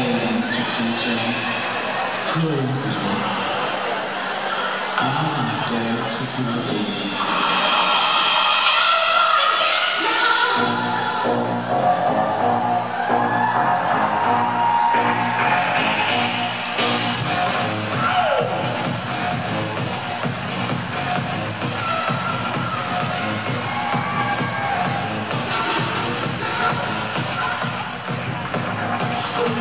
I wanna dance with my baby.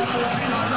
I'm not